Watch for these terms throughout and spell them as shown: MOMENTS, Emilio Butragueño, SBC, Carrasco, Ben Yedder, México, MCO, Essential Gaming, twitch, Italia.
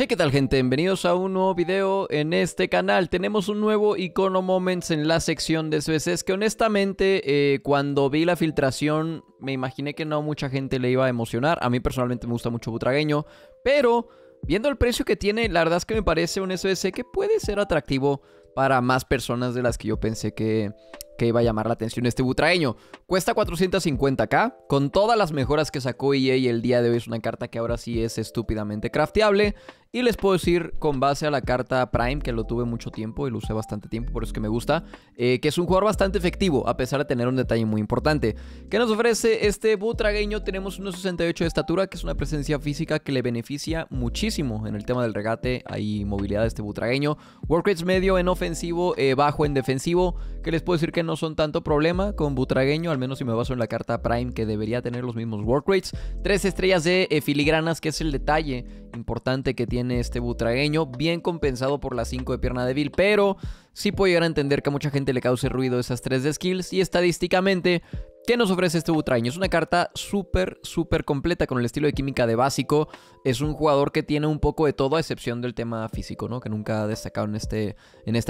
Hey, ¿qué tal, gente? Bienvenidos a un nuevo video en este canal. Tenemos un nuevo icono Moments en la sección de SBCs que honestamente cuando vi la filtración me imaginé que no mucha gente le iba a emocionar. A mí personalmente me gusta mucho Butragueño, pero viendo el precio que tiene, la verdad es que me parece un SBC que puede ser atractivo para más personas de las que yo pensé que iba a llamar la atención este Butragueño. Cuesta 450k, con todas las mejoras que sacó EA el día de hoy. Es una carta que ahora sí es estúpidamente crafteable, y les puedo decir, con base a la carta Prime, que lo tuve mucho tiempo y lo usé bastante tiempo, por eso es que me gusta, que es un jugador bastante efectivo, a pesar de tener un detalle muy importante. ¿Qué nos ofrece este Butragueño? Tenemos 1.68 de estatura, que es una presencia física que le beneficia muchísimo en el tema del regate. Hay movilidad de este Butragueño. Workrates medio en ofensivo, bajo en defensivo, que les puedo decir que no son tanto problema con Butragueño, al menos si me baso en la carta Prime, que debería tener los mismos work rates. 3 estrellas de filigranas, que es el detalle importante que tiene este Butragueño, bien compensado por la 5 de pierna débil, pero sí puedo llegar a entender que a mucha gente le cause ruido esas 3 de skills. Y estadísticamente, ¿qué nos ofrece este Butragueño? Es una carta súper completa con el estilo de química de básico. Es un jugador que tiene un poco de todo, a excepción del tema físico, ¿no? Que nunca ha destacado en este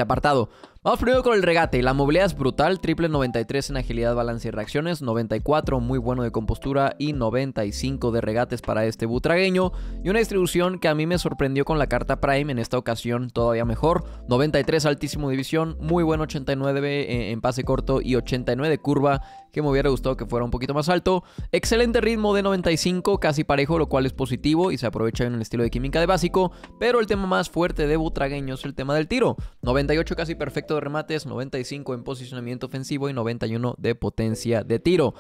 apartado. Vamos primero con el regate. La movilidad es brutal. Triple 93 en agilidad, balance y reacciones. 94, muy bueno de compostura. Y 95 de regates para este Butragueño. Y una distribución que a mí me sorprendió con la carta Prime. En esta ocasión todavía mejor. 93, altísimo división. Muy bueno, 89 en pase corto y 89 de curva, que me hubiera gustado que fuera un poquito más alto. Excelente ritmo de 95, casi parejo, lo cual es positivo y se aprovecha en el estilo de química de básico. Pero el tema más fuerte de Butragueño es el tema del tiro. 98 casi perfecto de remates, 95 en posicionamiento ofensivo y 91 de potencia de tiro.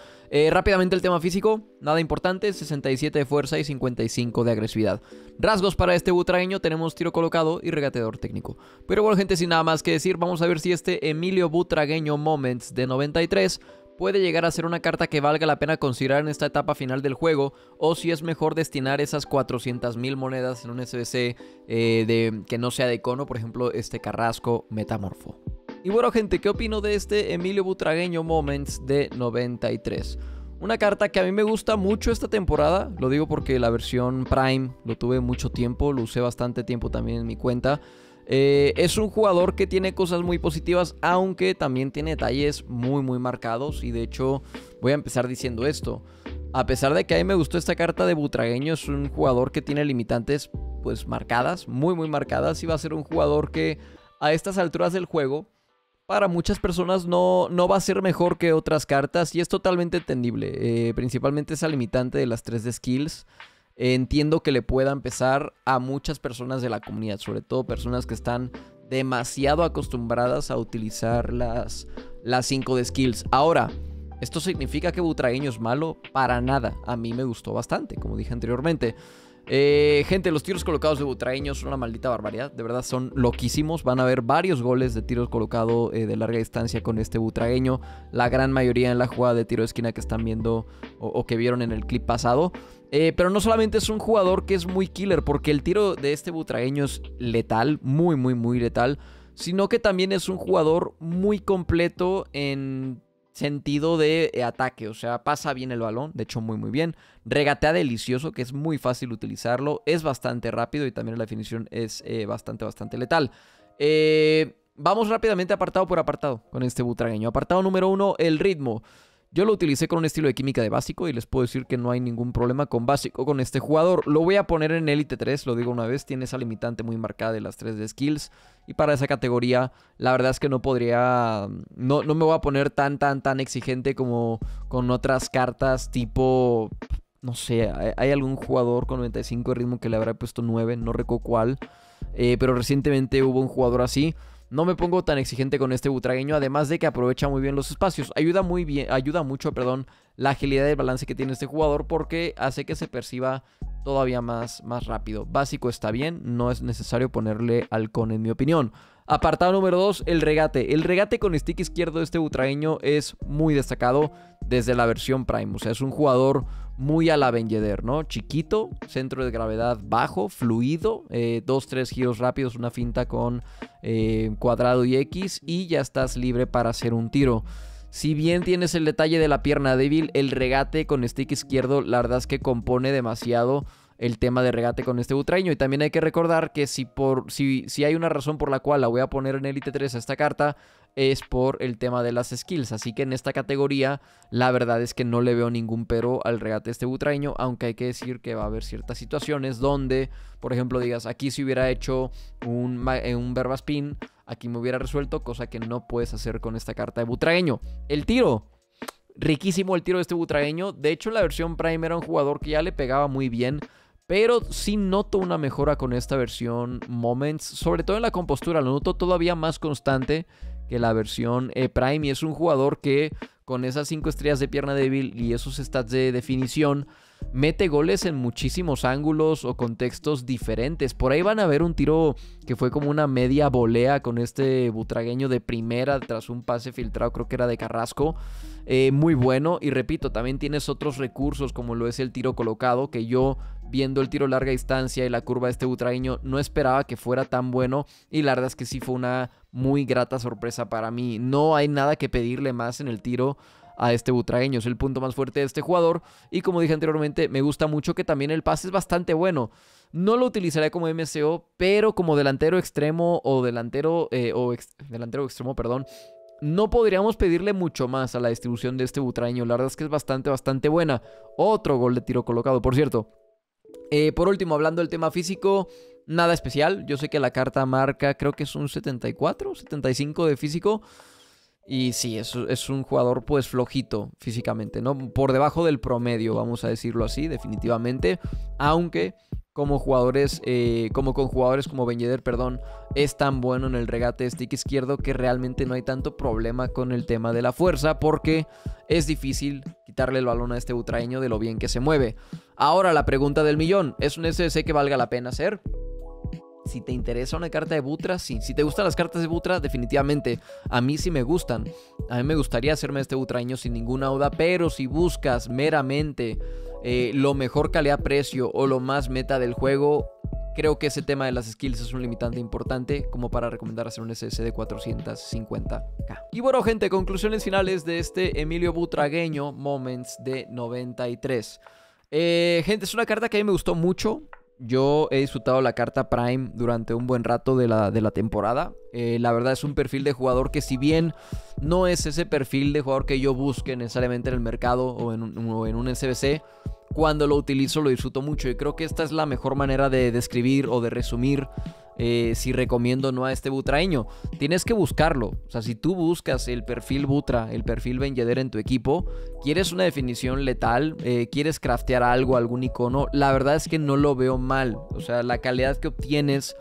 Rápidamente el tema físico, nada importante, 67 de fuerza y 55 de agresividad. Rasgos para este Butragueño: tenemos tiro colocado y regateador técnico. Pero bueno, gente, sin nada más que decir, vamos a ver si este Emilio Butragueño Moments de 93... puede llegar a ser una carta que valga la pena considerar en esta etapa final del juego, o si es mejor destinar esas 400.000 monedas en un SBC que no sea de icono, por ejemplo, este Carrasco Metamorfo. Y bueno, gente, ¿qué opino de este Emilio Butragueño Moments de 93? Una carta que a mí me gusta mucho esta temporada. Lo digo porque la versión Prime lo tuve mucho tiempo, lo usé bastante tiempo también en mi cuenta. Es un jugador que tiene cosas muy positivas, aunque también tiene detalles muy marcados. Y de hecho voy a empezar diciendo esto: a pesar de que a mí me gustó esta carta de Butragueño, es un jugador que tiene limitantes pues marcadas, muy marcadas. Y va a ser un jugador que a estas alturas del juego, para muchas personas no va a ser mejor que otras cartas, y es totalmente entendible. Principalmente esa limitante de las 3 de skills. Entiendo que le pueda pesar a muchas personas de la comunidad, sobre todo personas que están demasiado acostumbradas a utilizar las 5 de skills. Ahora, ¿esto significa que Butragueño es malo? Para nada. A mí me gustó bastante, como dije anteriormente. Gente, los tiros colocados de Butragueño son una maldita barbaridad. De verdad, son loquísimos. Van a haber varios goles de tiros colocados de larga distancia con este Butragueño. La gran mayoría en la jugada de tiro de esquina que están viendo o que vieron en el clip pasado. Pero no solamente es un jugador que es muy killer, porque el tiro de este Butragueño es letal, muy letal, sino que también es un jugador muy completo en sentido de ataque. O sea, pasa bien el balón, de hecho muy bien. Regatea delicioso, que es muy fácil utilizarlo. Es bastante rápido y también la definición es bastante letal. Vamos rápidamente apartado por apartado con este Butragueño. Apartado número 1, el ritmo. Yo lo utilicé con un estilo de química de básico y les puedo decir que no hay ningún problema con básico con este jugador. Lo voy a poner en Elite 3, lo digo una vez, tiene esa limitante muy marcada de las 3 de skills. Y para esa categoría, la verdad es que no podría... No me voy a poner tan exigente como con otras cartas tipo... No sé, hay algún jugador con 95 de ritmo que le habrá puesto 9, no recuerdo cuál. Pero recientemente hubo un jugador así. No me pongo tan exigente con este Butragueño, además de que aprovecha muy bien los espacios. Ayuda mucho, la agilidad y el balance que tiene este jugador, porque hace que se perciba todavía más rápido. Básico está bien, no es necesario ponerle halcón en mi opinión. Apartado número 2, el regate. El regate con stick izquierdo de este Butragueño es muy destacado desde la versión Prime. O sea, es un jugador muy a la Ben Yedder, ¿no? Chiquito, centro de gravedad bajo, fluido, 2-3 giros rápidos, una finta con cuadrado y X, y ya estás libre para hacer un tiro. Si bien tienes el detalle de la pierna débil, el regate con stick izquierdo, la verdad es que compone demasiado el tema de regate con este Butragueño. Y también hay que recordar que si hay una razón por la cual la voy a poner en Elite 3 a esta carta, es por el tema de las skills. Así que en esta categoría la verdad es que no le veo ningún pero al regate de este Butragueño, aunque hay que decir que va a haber ciertas situaciones donde, por ejemplo, digas, aquí si hubiera hecho un Verbaspin, aquí me hubiera resuelto, cosa que no puedes hacer con esta carta de Butragueño. El tiro, riquísimo el tiro de este Butragueño. De hecho, en la versión Prime era un jugador que ya le pegaba muy bien, pero sí noto una mejora con esta versión Moments, sobre todo en la compostura. Lo noto todavía más constante que la versión Prime, y es un jugador que con esas 5 estrellas de pierna débil y esos stats de definición mete goles en muchísimos ángulos o contextos diferentes. Por ahí van a ver un tiro que fue como una media volea con este Butragueño de primera tras un pase filtrado, creo que era de Carrasco. Muy bueno, y repito, también tienes otros recursos como lo es el tiro colocado, que yo viendo el tiro a larga distancia y la curva de este Butragueño no esperaba que fuera tan bueno, y la verdad es que sí fue una muy grata sorpresa para mí. No hay nada que pedirle más en el tiro a este Butragueño, es el punto más fuerte de este jugador. Y como dije anteriormente, me gusta mucho que también el pase es bastante bueno. No lo utilizaré como MCO, pero como delantero extremo o delantero extremo, perdón, no podríamos pedirle mucho más a la distribución de este Butragueño. La verdad es que es bastante buena. Otro gol de tiro colocado, por cierto. Por último, hablando del tema físico, nada especial. Yo sé que la carta marca, creo que es un 74, 75 de físico. Y sí, es un jugador pues flojito físicamente, ¿no? Por debajo del promedio, vamos a decirlo así, definitivamente. Aunque como Ben Yedder, perdón, es tan bueno en el regate de stick izquierdo que realmente no hay tanto problema con el tema de la fuerza, porque es difícil quitarle el balón a este Butragueño de lo bien que se mueve. Ahora la pregunta del millón, ¿es un SBC que valga la pena hacer? Si te interesa una carta de Butra, sí. Si te gustan las cartas de Butra, definitivamente. A mí sí me gustan. A mí me gustaría hacerme este Butragueño sin ninguna duda. Pero si buscas meramente lo mejor calidad-precio o lo más meta del juego, creo que ese tema de las skills es un limitante importante como para recomendar hacer un SBC de 450k. Y bueno, gente, conclusiones finales de este Emilio Butragueño Moments de 93. Gente, es una carta que a mí me gustó mucho. Yo he disfrutado la carta Prime durante un buen rato de la temporada. La verdad es un perfil de jugador que, si bien no es ese perfil de jugador que yo busque necesariamente en el mercado o en un SBC, cuando lo utilizo lo disfruto mucho. Y creo que esta es la mejor manera de describir o de resumir si recomiendo o no a este Butragueño. Tienes que buscarlo. O sea, si tú buscas el perfil Butra, el perfil Ben Yedder en tu equipo, quieres una definición letal, quieres craftear algo, algún icono, la verdad es que no lo veo mal. O sea, la calidad que obtienes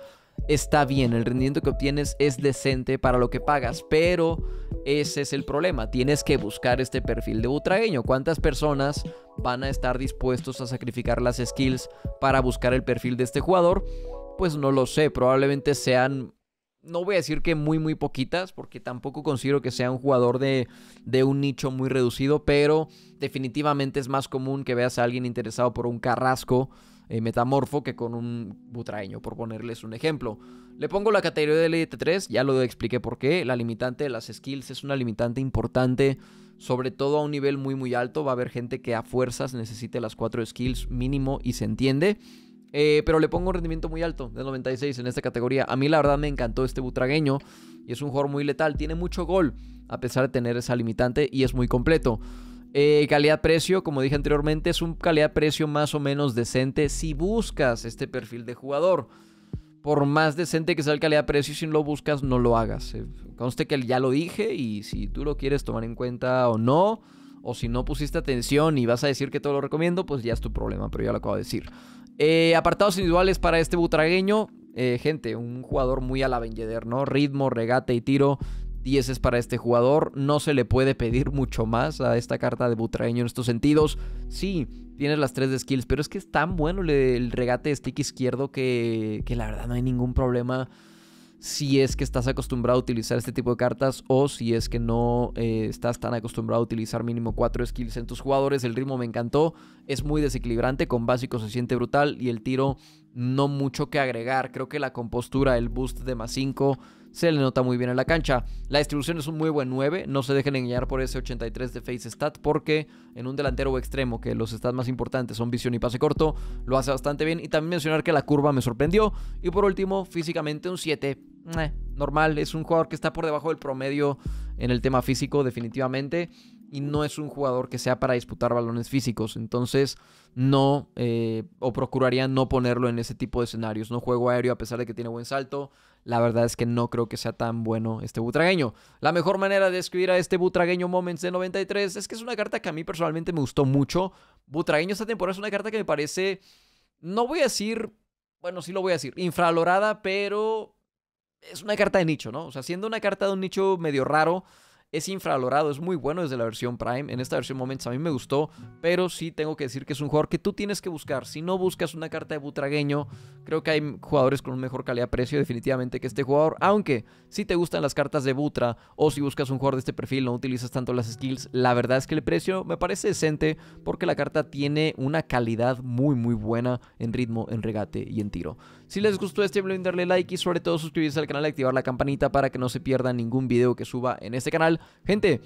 está bien, el rendimiento que obtienes es decente para lo que pagas, pero ese es el problema. Tienes que buscar este perfil de Butragueño. ¿Cuántas personas van a estar dispuestos a sacrificar las skills para buscar el perfil de este jugador? Pues no lo sé, probablemente sean, no voy a decir que muy poquitas, porque tampoco considero que sea un jugador de un nicho muy reducido, pero definitivamente es más común que veas a alguien interesado por un Carrasco metamorfo que con un Butragueño, por ponerles un ejemplo. Le pongo la categoría de Elite 3, ya lo expliqué por qué. La limitante de las skills es una limitante importante, sobre todo a un nivel muy alto. Va a haber gente que a fuerzas necesite las 4 skills mínimo y se entiende. Pero le pongo un rendimiento muy alto de 96 en esta categoría. A mí la verdad me encantó este Butragueño, y es un jugador muy letal, tiene mucho gol a pesar de tener esa limitante, y es muy completo. Calidad-precio, como dije anteriormente, es un calidad-precio más o menos decente si buscas este perfil de jugador. Por más decente que sea el calidad-precio, si no lo buscas, no lo hagas. Conste que ya lo dije, y si tú lo quieres tomar en cuenta o no, o si no pusiste atención y vas a decir que todo lo recomiendo, pues ya es tu problema, pero ya lo acabo de decir. Apartados individuales para este Butragueño, gente, un jugador muy a la Ben Yedder, ¿no? Ritmo, regate y tiro, 10 es para este jugador. No se le puede pedir mucho más a esta carta de Butragueño en estos sentidos. Sí, tienes las 3 de skills, pero es que es tan bueno el regate de stick izquierdo que la verdad no hay ningún problema si es que estás acostumbrado a utilizar este tipo de cartas, o si es que no estás tan acostumbrado a utilizar mínimo 4 skills en tus jugadores. El ritmo me encantó, es muy desequilibrante, con básico se siente brutal, y el tiro no mucho que agregar. Creo que la compostura, el boost de +5 se le nota muy bien en la cancha. La distribución es un muy buen 9, no se dejen engañar por ese 83 de face stat, porque en un delantero o extremo, que los stats más importantes son visión y pase corto, lo hace bastante bien. Y también mencionar que la curva me sorprendió. Y por último, físicamente un 7, normal, es un jugador que está por debajo del promedio en el tema físico definitivamente, y no es un jugador que sea para disputar balones físicos, entonces no, o procuraría no ponerlo en ese tipo de escenarios, no juego aéreo a pesar de que tiene buen salto. La verdad es que no creo que sea tan bueno este Butragueño. La mejor manera de describir a este Butragueño Moments de 93 es que es una carta que a mí personalmente me gustó mucho. Butragueño esta temporada es una carta que me parece, no voy a decir, bueno, sí lo voy a decir, infravalorada, pero es una carta de nicho, ¿no? O sea, siendo una carta de un nicho medio raro, es infravalorado, es muy bueno desde la versión Prime. En esta versión Moments a mí me gustó, pero sí tengo que decir que es un jugador que tú tienes que buscar. Si no buscas una carta de Butragueño, creo que hay jugadores con mejor calidad-precio definitivamente que este jugador. Aunque si te gustan las cartas de Butra, o si buscas un jugador de este perfil, no utilizas tanto las skills, la verdad es que el precio me parece decente, porque la carta tiene una calidad muy muy buena en ritmo, en regate y en tiro. Si les gustó este video, darle like y sobre todo suscribirse al canal y activar la campanita para que no se pierdan ningún video que suba en este canal. Gente,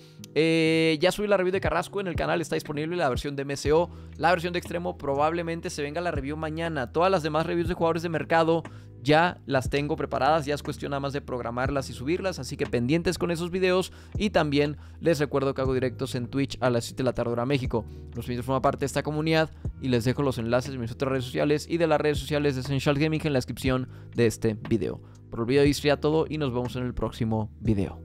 ya subí la review de Carrasco en el canal, está disponible la versión de MCO. La versión de extremo probablemente se venga la review mañana. Todas las demás reviews de jugadores de mercado ya las tengo preparadas, ya es cuestión nada más de programarlas y subirlas, así que pendientes con esos videos. Y también les recuerdo que hago directos en Twitch a las 7 de la tarde hora México. Los invito a formar parte de esta comunidad y les dejo los enlaces de mis otras redes sociales y de las redes sociales de Essential Gaming en la descripción de este video. Por el video, disfruta todo y nos vemos en el próximo video.